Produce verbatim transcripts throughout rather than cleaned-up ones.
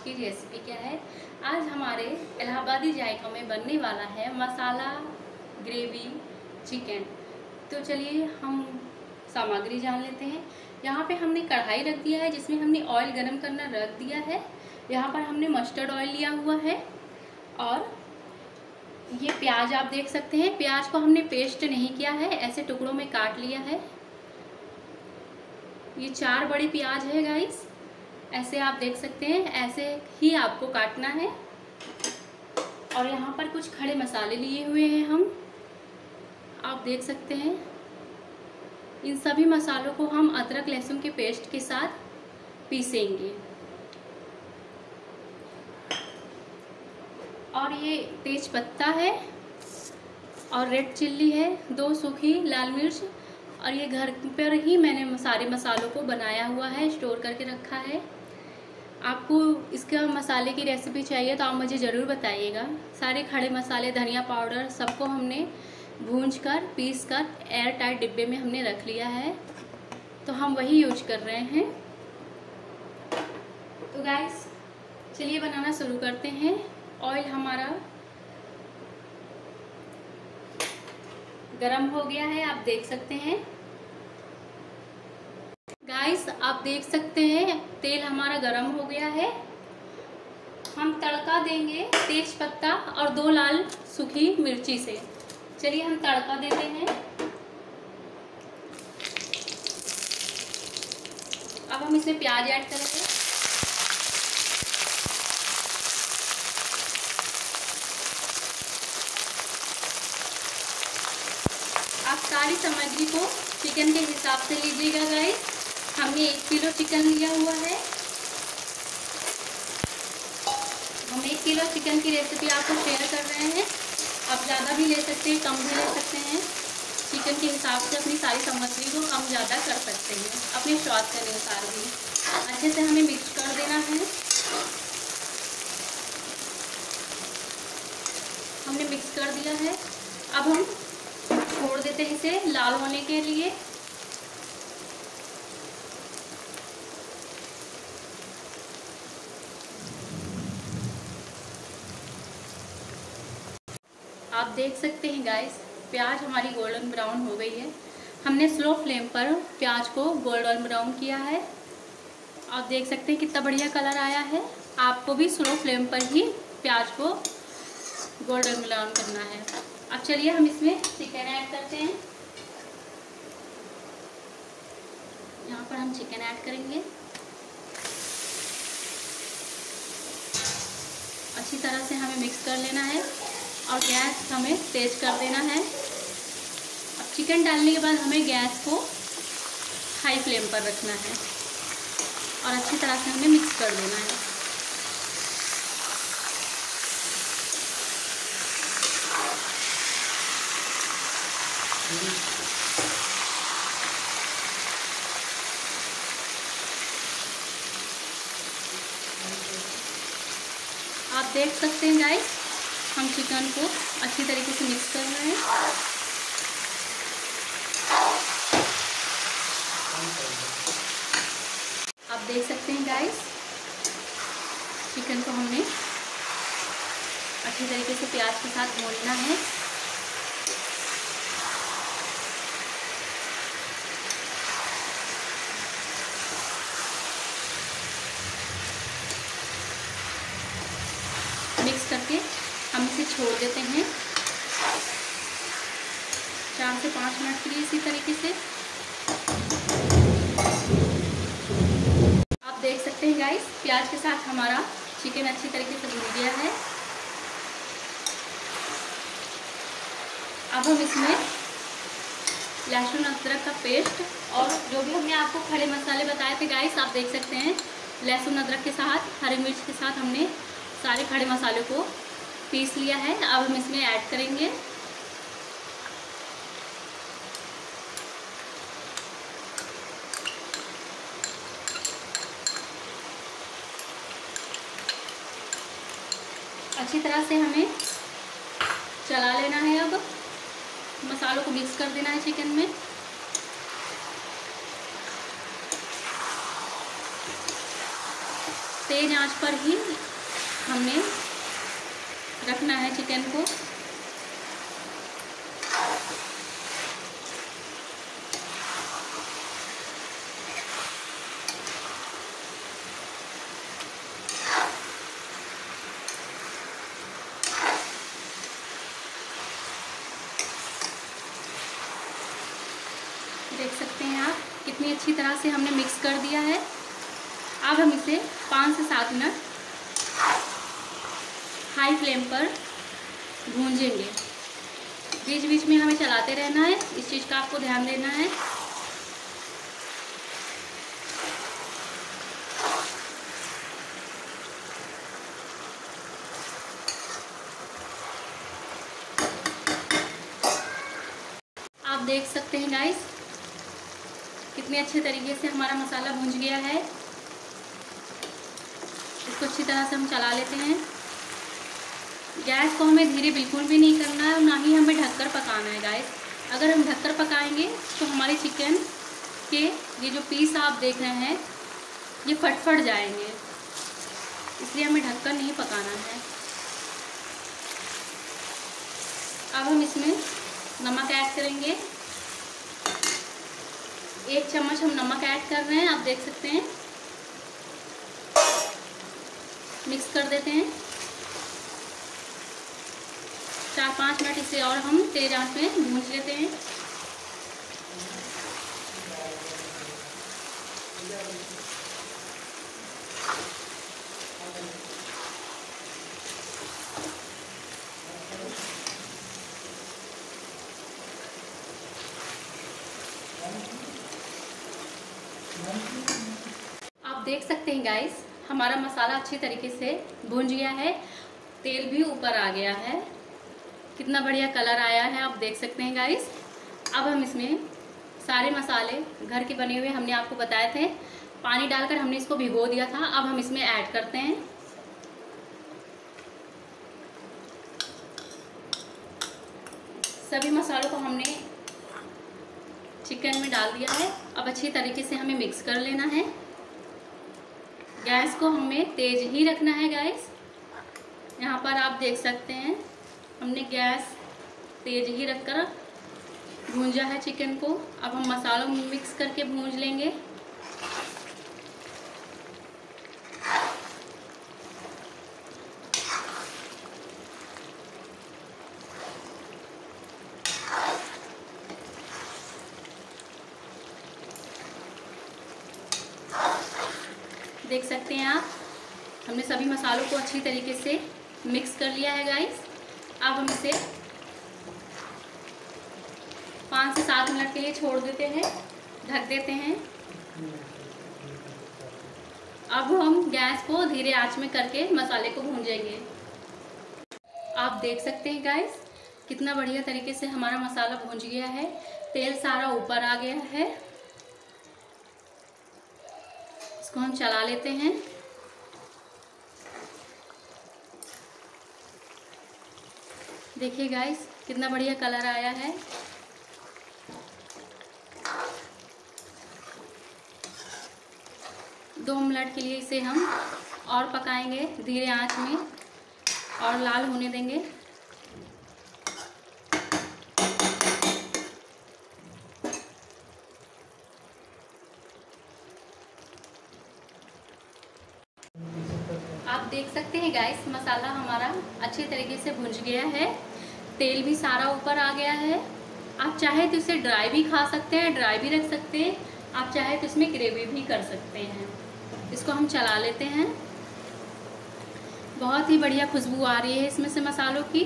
आज की रेसिपी क्या है। आज हमारे इलाहाबादी जायका में बनने वाला है मसाला ग्रेवी चिकन। तो चलिए हम सामग्री जान लेते हैं। यहाँ पे हमने कढ़ाई रख दिया है जिसमें हमने ऑयल गरम करना रख दिया है। यहाँ पर हमने मस्टर्ड ऑयल लिया हुआ है और ये प्याज आप देख सकते हैं, प्याज को हमने पेस्ट नहीं किया है, ऐसे टुकड़ों में काट लिया है। ये चार बड़े प्याज है गाइस, ऐसे आप देख सकते हैं, ऐसे ही आपको काटना है। और यहाँ पर कुछ खड़े मसाले लिए हुए हैं हम, आप देख सकते हैं। इन सभी मसालों को हम अदरक लहसुन के पेस्ट के साथ पीसेंगे। और ये तेज पत्ता है और रेड चिल्ली है, दो सूखी लाल मिर्च। और ये घर पर ही मैंने सारे मसालों को बनाया हुआ है, स्टोर करके रखा है। आपको इसका मसाले की रेसिपी चाहिए तो आप मुझे ज़रूर बताइएगा। सारे खड़े मसाले, धनिया पाउडर, सबको हमने भूंज कर पीस कर एयर टाइट डिब्बे में हमने रख लिया है, तो हम वही यूज कर रहे हैं। तो गाइस चलिए बनाना शुरू करते हैं। ऑयल हमारा गरम हो गया है, आप देख सकते हैं। गाइस आप देख सकते हैं तेल हमारा गरम हो गया है। हम तड़का देंगे तेज पत्ता और दो लाल सूखी मिर्ची से। चलिए हम तड़का देते हैं। अब हम इसमें प्याज ऐड करेंगे। सारी सामग्री को चिकन के हिसाब से लीजिएगा गाइस। हमने एक किलो चिकन लिया हुआ है। हम एक किलो चिकन की रेसिपी आपको शेयर कर रहे हैं। आप ज़्यादा भी ले सकते हैं, कम भी ले सकते हैं। चिकन के हिसाब से अपनी सारी सामग्री को कम ज़्यादा कर सकते हैं, अपने स्वाद के अनुसार भी। अच्छे से हमें मिक्स कर देना है। हमने मिक्स कर दिया है। अब हम छोड़ देते हैं इसे लाल होने के लिए। आप देख सकते हैं गाइस, प्याज हमारी गोल्डन ब्राउन हो गई है। हमने स्लो फ्लेम पर प्याज को गोल्डन ब्राउन किया है। आप देख सकते हैं कितना बढ़िया कलर आया है। आपको भी स्लो फ्लेम पर ही प्याज को गोल्डन ब्राउन करना है। अब चलिए हम इसमें चिकन ऐड करते हैं। यहाँ पर हम चिकन ऐड करेंगे। अच्छी तरह से हमें मिक्स कर लेना है और गैस हमें तेज कर देना है। अब चिकन डालने के बाद हमें गैस को हाई फ्लेम पर रखना है और अच्छी तरह से हमें मिक्स कर देना है। आप देख सकते हैं गाइस, हम चिकन को अच्छी तरीके से मिक्स कर रहे हैं। आप देख सकते हैं गाइस, चिकन को हमने अच्छी तरीके से प्याज के साथ भूनना है। मिक्स करके हम इसे छोड़ देते हैं चार से पाँच मिनट के लिए इसी तरीके से। आप देख सकते हैं गाइस, प्याज के साथ हमारा चिकन अच्छी तरीके से भून गया है। अब हम इसमें लहसुन अदरक का पेस्ट और जो भी हमने आपको खड़े मसाले बताए थे गाइस, आप देख सकते हैं लहसुन अदरक के साथ, हरी मिर्च के साथ हमने सारे खड़े मसालों को पीस लिया है। अब हम इसमें ऐड करेंगे। अच्छी तरह से हमें चला लेना है। अब मसालों को मिक्स कर देना है चिकन में। तेज़ आंच पर ही हमने रखना है चिकन को। देख सकते हैं आप कितनी अच्छी तरह से हमने मिक्स कर दिया है। अब हम इसे पाँच से सात मिनट हाई फ्लेम पर भूंजेंगे। बीच बीच में हमें चलाते रहना है, इस चीज़ का आपको ध्यान देना है। आप देख सकते हैं गाइस कितने अच्छे तरीके से हमारा मसाला भूंज गया है। इसको अच्छी तरह से हम चला लेते हैं। गैस को हमें धीरे बिल्कुल भी नहीं करना है और ना ही हमें ढककर पकाना है गाइस। अगर हम ढककर पकाएंगे तो हमारे चिकन के ये जो पीस आप देख रहे हैं ये फटफट जाएंगे, इसलिए हमें ढककर नहीं पकाना है। अब हम इसमें नमक ऐड करेंगे। एक चम्मच हम नमक ऐड कर रहे हैं, आप देख सकते हैं। मिक्स कर देते हैं। चार पाँच मिनट इसे और हम तेज आंच में भून लेते हैं। आप देख सकते हैं गाइस हमारा मसाला अच्छी तरीके से भून गया है, तेल भी ऊपर आ गया है, कितना बढ़िया कलर आया है, आप देख सकते हैं गाइस। अब हम इसमें सारे मसाले घर के बने हुए हमने आपको बताए थे, पानी डालकर हमने इसको भिगो दिया था, अब हम इसमें ऐड करते हैं। सभी मसालों को हमने चिकन में डाल दिया है। अब अच्छी तरीके से हमें मिक्स कर लेना है। गैस को हमें तेज ही रखना है गाइस। यहाँ पर आप देख सकते हैं हमने गैस तेज ही रखकर भूंजा है चिकन को। अब हम मसालों में मिक्स करके भूंज लेंगे। देख सकते हैं आप हमने सभी मसालों को अच्छी तरीके से मिक्स कर लिया है गाइस। अब हम इसे पाँच से सात मिनट के लिए छोड़ देते हैं, ढक देते हैं। अब हम गैस को धीरे आंच में करके मसाले को भूंजेंगे। आप देख सकते हैं गाइस कितना बढ़िया तरीके से हमारा मसाला भूंज गया है, तेल सारा ऊपर आ गया है। इसको हम चला लेते हैं। देखिए गाइस कितना बढ़िया कलर आया है। दो मिनट के लिए इसे हम और पकाएंगे धीरे आंच में और लाल होने देंगे। आप देख सकते हैं गाइस मसाला हमारा अच्छे तरीके से भुंज गया है, तेल भी सारा ऊपर आ गया है। आप चाहे तो इसे ड्राई भी खा सकते हैं, ड्राई भी रख सकते हैं, आप चाहे तो इसमें ग्रेवी भी कर सकते हैं। इसको हम चला लेते हैं। बहुत ही बढ़िया खुशबू आ रही है इसमें से मसालों की।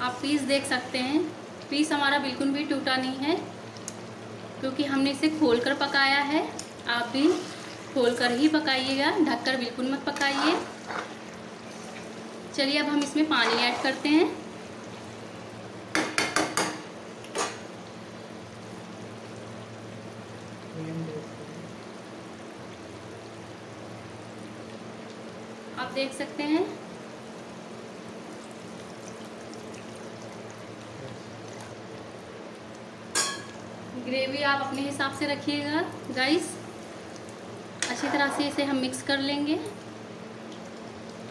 आप पीस देख सकते हैं, पीस हमारा बिल्कुल भी टूटा नहीं है क्योंकि हमने इसे खोलकर पकाया है। आप भी खोलकर ही पकाइएगा, ढककर बिल्कुल मत पकाइए। चलिए अब हम इसमें पानी ऐड करते हैं। आप देख सकते हैं ग्रेवी आप अपने हिसाब से रखिएगा गाइस। अच्छी तरह से इसे हम मिक्स कर लेंगे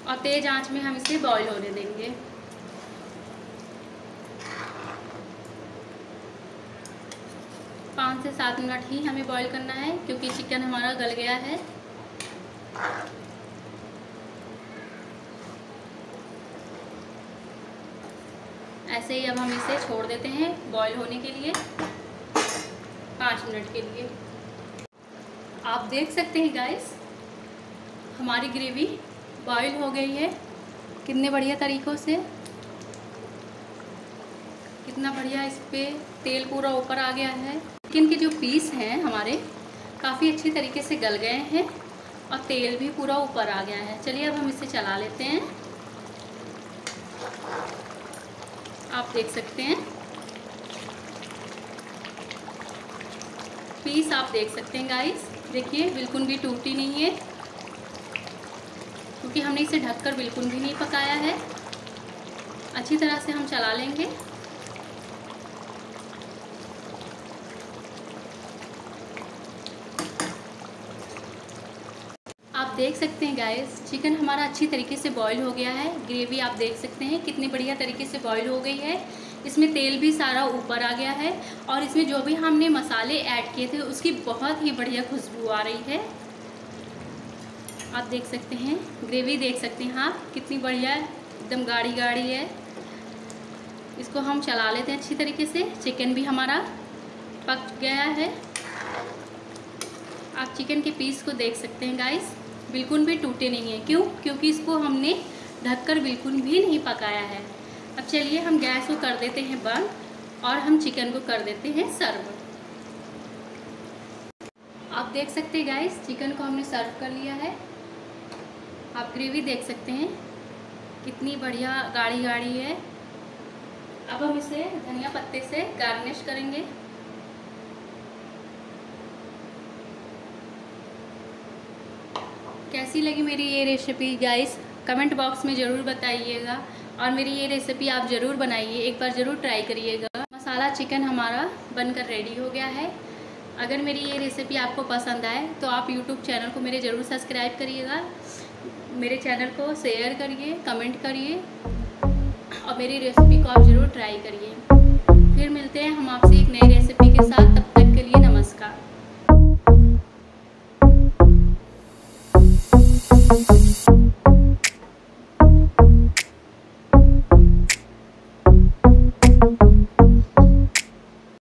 और तेज़ आंच में हम इसे बॉईल होने देंगे। पाँच से सात मिनट ही हमें बॉईल करना है क्योंकि चिकन हमारा गल गया है। ऐसे ही अब हम इसे छोड़ देते हैं बॉईल होने के लिए पाँच मिनट के लिए। आप देख सकते हैं गाइस हमारी ग्रेवी बॉईल हो गई है कितने बढ़िया तरीक़ों से। कितना बढ़िया इस पर तेल पूरा ऊपर आ गया है। चिकन के जो पीस हैं हमारे काफ़ी अच्छी तरीके से गल गए हैं और तेल भी पूरा ऊपर आ गया है। चलिए अब हम इसे चला लेते हैं। आप देख सकते हैं पीस, आप देख सकते हैं गाइस, देखिए बिल्कुल भी टूटी नहीं है क्योंकि हमने इसे ढककर बिल्कुल भी नहीं पकाया है। अच्छी तरह से हम चला लेंगे। आप देख सकते हैं गाइस चिकन हमारा अच्छी तरीके से बॉईल हो गया है। ग्रेवी आप देख सकते हैं कितनी बढ़िया तरीके से बॉईल हो गई है। इसमें तेल भी सारा ऊपर आ गया है और इसमें जो भी हमने मसाले ऐड किए थे उसकी बहुत ही बढ़िया खुशबू आ रही है। आप देख सकते हैं ग्रेवी देख सकते हैं आप कितनी बढ़िया एकदम गाढ़ी गाढ़ी है। इसको हम चला लेते हैं अच्छी तरीके से। चिकन भी हमारा पक गया है। आप चिकन के पीस को देख सकते हैं गाइस बिल्कुल भी टूटे नहीं है। क्यों? क्योंकि इसको हमने ढककर बिल्कुल भी नहीं पकाया है। अब चलिए हम गैस को कर देते हैं बंद और हम चिकन को कर देते हैं सर्व। आप देख सकते हैं गाइस चिकन को हमने सर्व कर लिया है। आप ग्रेवी देख सकते हैं कितनी बढ़िया गाढ़ी गाढ़ी है। अब हम इसे धनिया पत्ते से गार्निश करेंगे। कैसी लगी मेरी ये रेसिपी गाइस कमेंट बॉक्स में ज़रूर बताइएगा और मेरी ये रेसिपी आप ज़रूर बनाइए, एक बार ज़रूर ट्राई करिएगा। मसाला चिकन हमारा बनकर रेडी हो गया है। अगर मेरी ये रेसिपी आपको पसंद आए तो आप यूट्यूब चैनल को मेरे ज़रूर सब्सक्राइब करिएगा, मेरे चैनल को शेयर करिए, कमेंट करिए और मेरी रेसिपी को आप ज़रूर ट्राई करिए। फिर मिलते हैं हम आपसे एक नई रेसिपी के साथ। तब तक के लिए नमस्कार।